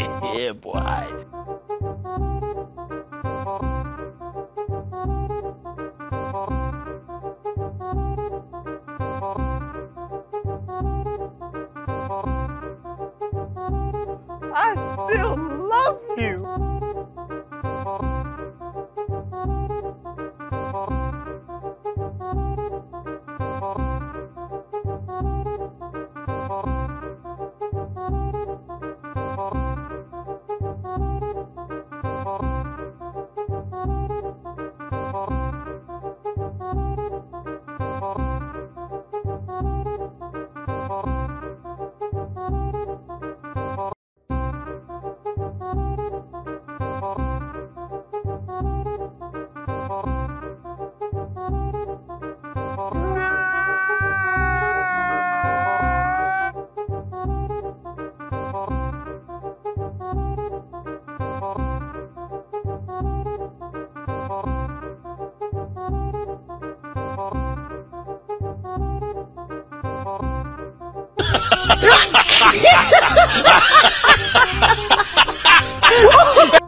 Yeah, boy. I still love you. Ha ha ha ha ha ha!